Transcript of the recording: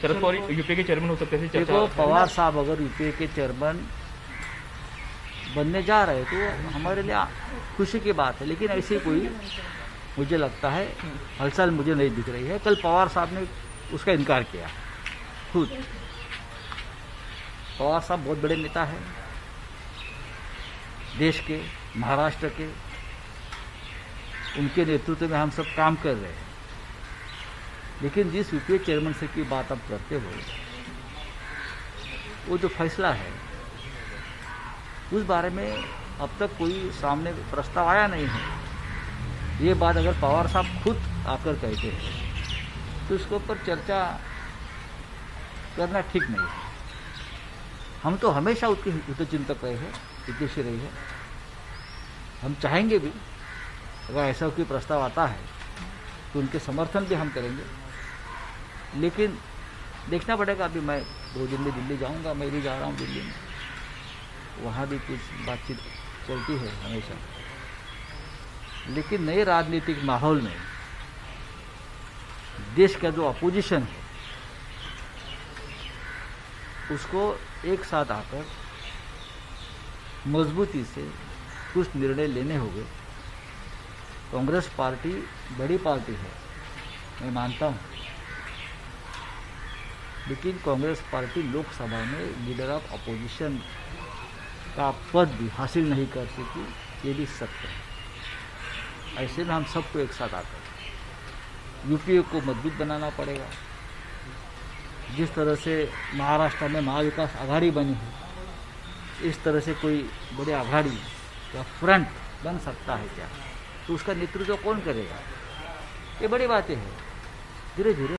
शरद Pawar UPA के chairman हो सकते थे। पवार साहब अगर यूपीए के चेयरमैन बनने जा रहे तो हमारे लिए खुशी की बात है, लेकिन ऐसी कोई मुझे लगता है हलचल मुझे नहीं दिख रही है। कल पवार साहब ने उसका इनकार किया खुद। पवार साहब बहुत बड़े नेता हैं देश के, महाराष्ट्र के, उनके नेतृत्व में हम सब काम कर रहे हैं, लेकिन जिस यूपीए चेयरमैन से की बात आप करते हो वो जो फैसला है उस बारे में अब तक कोई सामने प्रस्ताव आया नहीं है। ये बात अगर पवार साहब खुद आकर कहते हैं तो उसके ऊपर चर्चा करना ठीक नहीं है। हम तो हमेशा उसके हितचिंतक रहे हैं, हितैषी रहे हैं। हम चाहेंगे भी अगर ऐसा कोई प्रस्ताव आता है तो उनके समर्थन भी हम करेंगे, लेकिन देखना पड़ेगा। अभी मैं 2 दिन में दिल्ली जाऊंगा, मैं भी जा रहा हूं दिल्ली में, वहाँ भी कुछ बातचीत चलती है हमेशा। लेकिन नए राजनीतिक माहौल में देश का जो अपोजिशन है उसको एक साथ आकर मजबूती से कुछ निर्णय लेने होंगे। कांग्रेस पार्टी बड़ी पार्टी है, मैं मानता हूँ, लेकिन कांग्रेस पार्टी लोकसभा में लीडर ऑफ अपोजिशन का पद भी हासिल नहीं कर सकी, ये भी सत्य है। ऐसे में हम सबको एक साथ आकर यूपीए को मजबूत बनाना पड़ेगा। जिस तरह से महाराष्ट्र में महाविकास आघाड़ी बनी है, इस तरह से कोई बड़ी आघाड़ी या फ्रंट बन सकता है क्या? तो उसका नेतृत्व कौन करेगा? ये बड़ी बातें हैं। धीरे धीरे